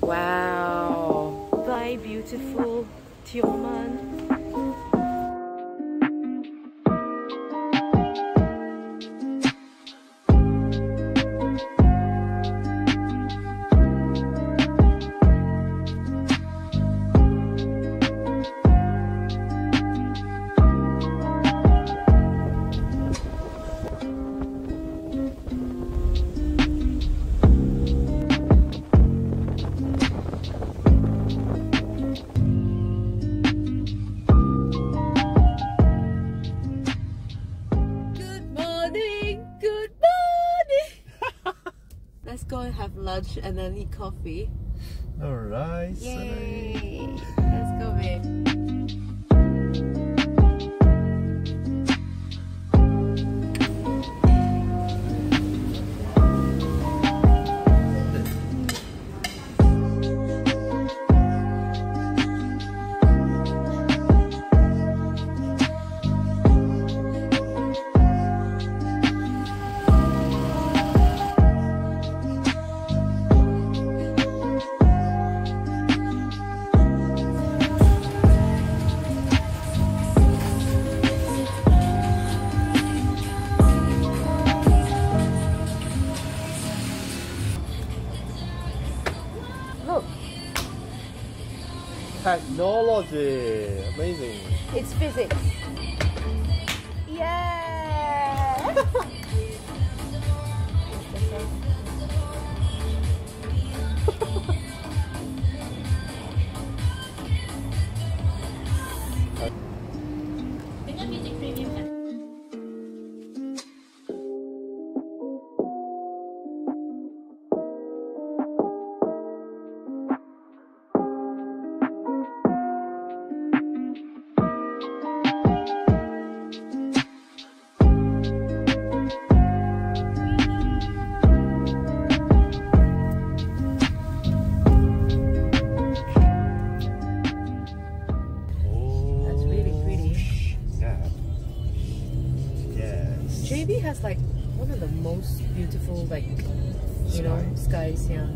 Wow. Bye, beautiful Tioman. Have lunch and then eat coffee. All right. Yay. Let's go, babe. Technology! Amazing! It's physics! Yeah! JB has like one of the most beautiful, like, you know, skies here. Yeah.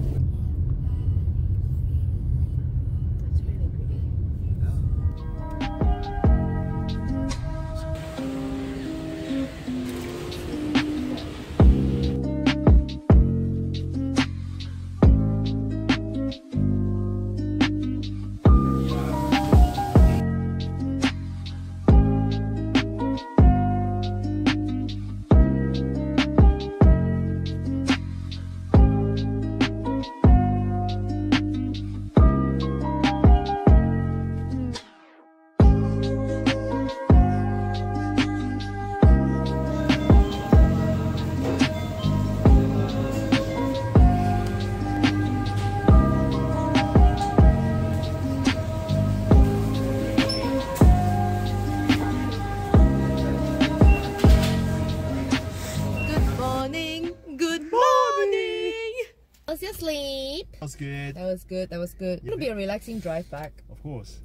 Good. That was good. That was good. It'll be a relaxing drive back. Of course.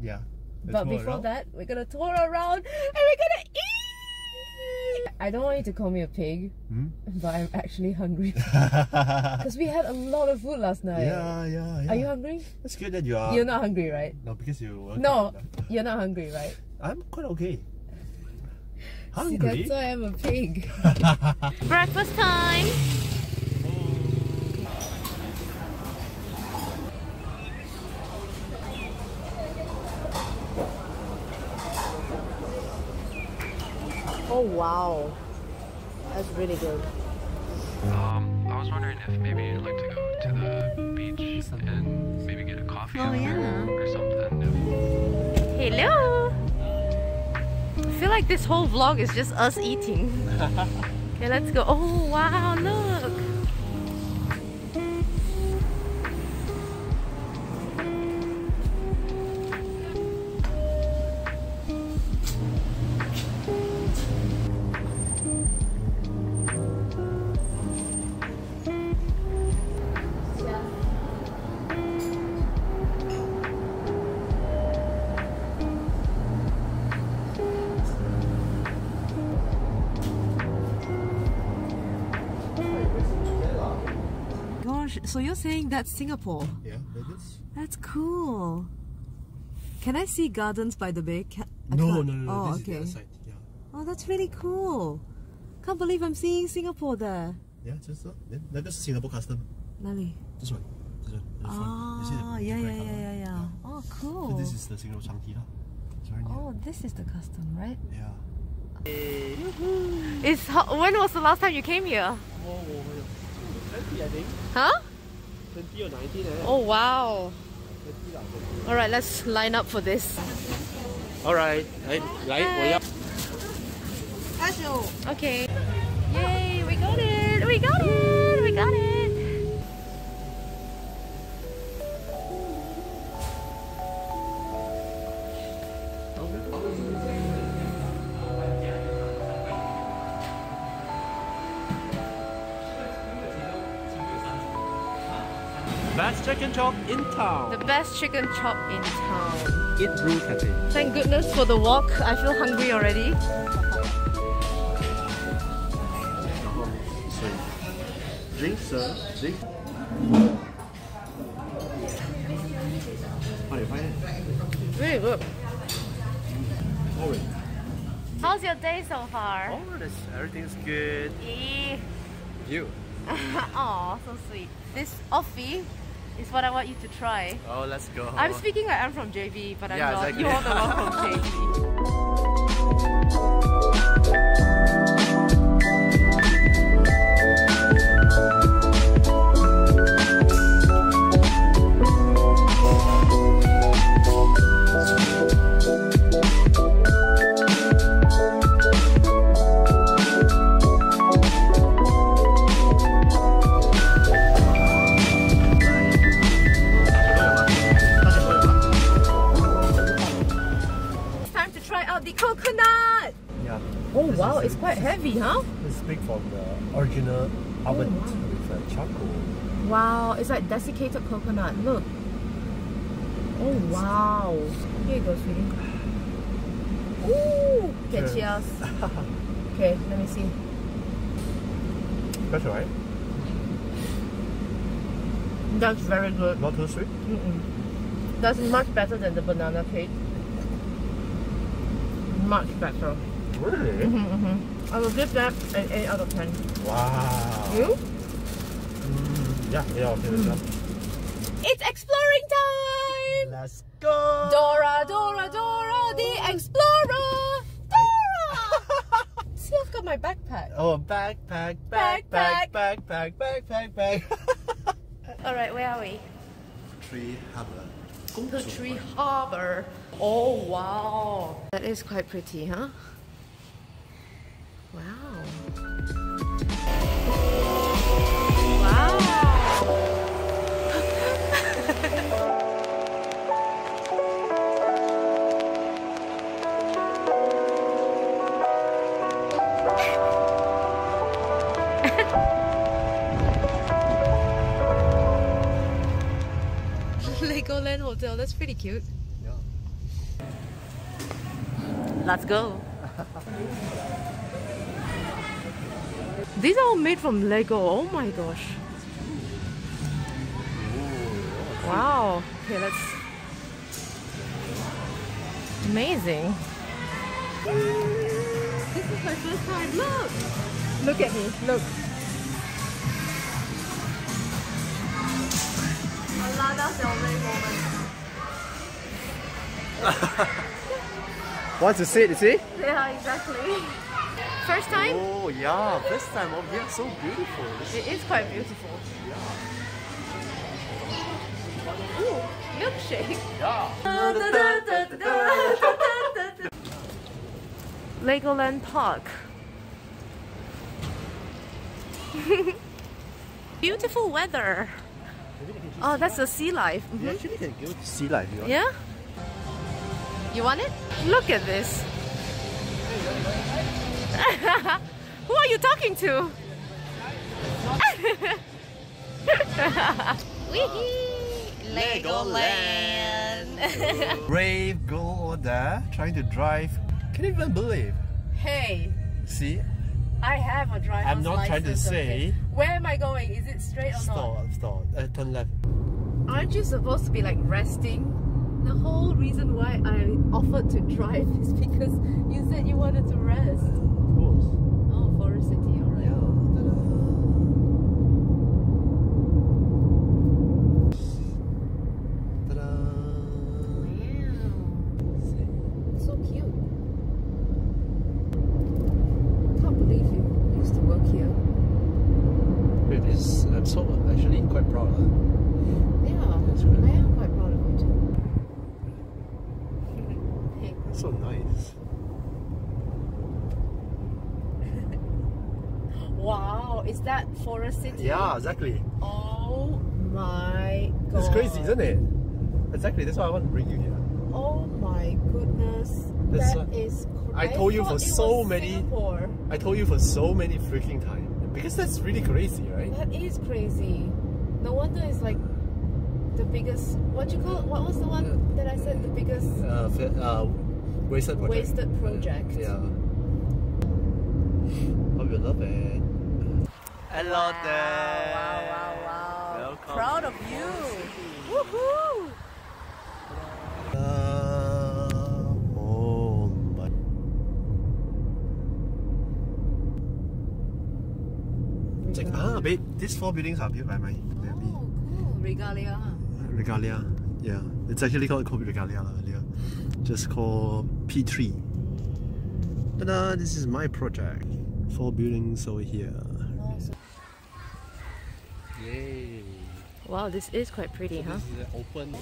Yeah. But before that, we're gonna tour around and we're gonna eat. I don't want you to call me a pig, but I'm actually hungry because we had a lot of food last night. Yeah. Are you hungry? It's good that you are. You're not hungry, right? No, because you work. No, you're not hungry, right? I'm quite okay. Hungry? See, that's why I'm a pig. Breakfast time. Oh wow, that's really good. I was wondering if maybe you'd like to go to the beach and maybe get a coffee or something. Hello! I feel like this whole vlog is just us eating. Okay, let's go. Oh wow, look! gosh. So you're saying that's Singapore? Yeah, that is. That's cool. Can I see Gardens by the Bay? No, no, no. Oh, this is the other side. Yeah. Oh, that's really cool. Can't believe I'm seeing Singapore there. Yeah, just that. That's Singapore custom. Nani? This one. This one. Oh, yeah. Oh, cool. So this is the Singapore Changti. Oh, this is the custom, right? Yeah. It's when was the last time you came here? Oh, 20, I think. Huh? 20 or 19. Oh wow. All right, let's line up for this. All right, I like. Okay. Yay! We got it. We got it. We got it. Best chicken chop in town. The best chicken chop in town. Eat through cafe. Thank goodness for the walk. I feel hungry already. Drink, sir. Drink. How do you find it? Really good. How's your day so far? Oh, everything's good. You? Oh, so sweet. This offie is what I want you to try. Oh, let's go. I'm speaking like I'm from JB, but I'm not. Exactly. You're the one from JB. Coconut! Yeah. Oh wow, it's quite heavy, huh? It's made from the original oven with charcoal. Wow, it's like desiccated coconut, look. Oh wow. Here you go, sweetie. Ooh! Okay, cheers. Okay, let me see. That's alright. That's very good. Not too sweet? Mm-mm. That's much better than the banana cake. Much better. Really? Mm-hmm. I will give that an 8 out of 10. Wow. You? Yeah, okay. It's exploring time! Let's go! Dora, Dora, Dora, the explorer! Dora! See, I've got my backpack. Oh, backpack, backpack, backpack, backpack, backpack. Alright, where are we? Tree Harbour. The Tree Harbour. Oh wow, that is quite pretty, huh? Wow. Legoland Hotel, that's pretty cute. Yeah. Let's go. These are all made from Lego. Oh my gosh. Wow. Okay, that's amazing. This is my first time. Look. Look at me. Look. Want to sit, you see? Yeah, exactly. First time? Oh yeah, first time. Oh yeah, so beautiful. It is quite beautiful. Yeah. Ooh, milkshake. Yeah. Legoland Park. Beautiful weather. Oh, that's a sea life. Mm-hmm. You actually can go to sea life. You want it? You want it? Look at this. Who are you talking to? Legoland. Brave girl there trying to drive. Can you even believe? Hey. See, I have a driver's license. I'm not trying to say. Where am I going? Is it straight or not? Stop, turn left. Aren't you supposed to be like resting? The whole reason why I offered to drive is because you said you wanted to rest. Of course. Oh, Forest City, alright. Yeah. Is that Forest City? Yeah, exactly. Oh my god. It's crazy, isn't it? Exactly, that's why I want to bring you here. Oh my goodness. That is crazy. I told you for so many Singapore. I told you for so many freaking times. Because that's really crazy, right? That is crazy. No wonder it's like the biggest, what you call it? What was the one that I said the biggest wasted project. Wasted project. Yeah. Hope you love it. Hello there! Wow, wow, wow! Welcome. Proud of you! Woohoo! Oh my! Check. Ah, babe, these four buildings are built by my family. Oh, cool! Regalia. Regalia, yeah. It's actually called Kobe Regalia earlier. Just called P3. Ta-da! This is my project. Four buildings over here. Yay. Wow, this is quite pretty, so huh? This is open.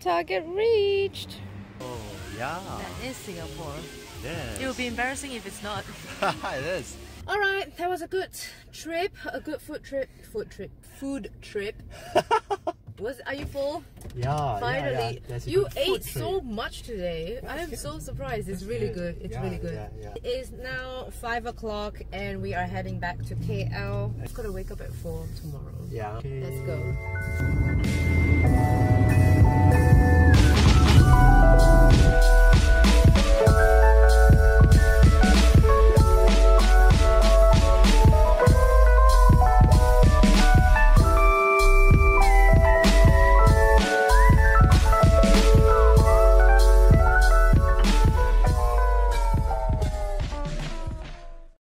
Target reached! Oh, yeah! That is Singapore. Yes. It would be embarrassing if it's not. It is. Alright, that was a good trip. A good food trip. Are you full? Yeah. Finally. Yeah, yeah. You ate so much today. I am so surprised. It's really good. It's really good. Yeah, yeah. It is now 5 o'clock and we are heading back to KL. I'm gonna wake up at 4 tomorrow. Yeah. Okay. Let's go.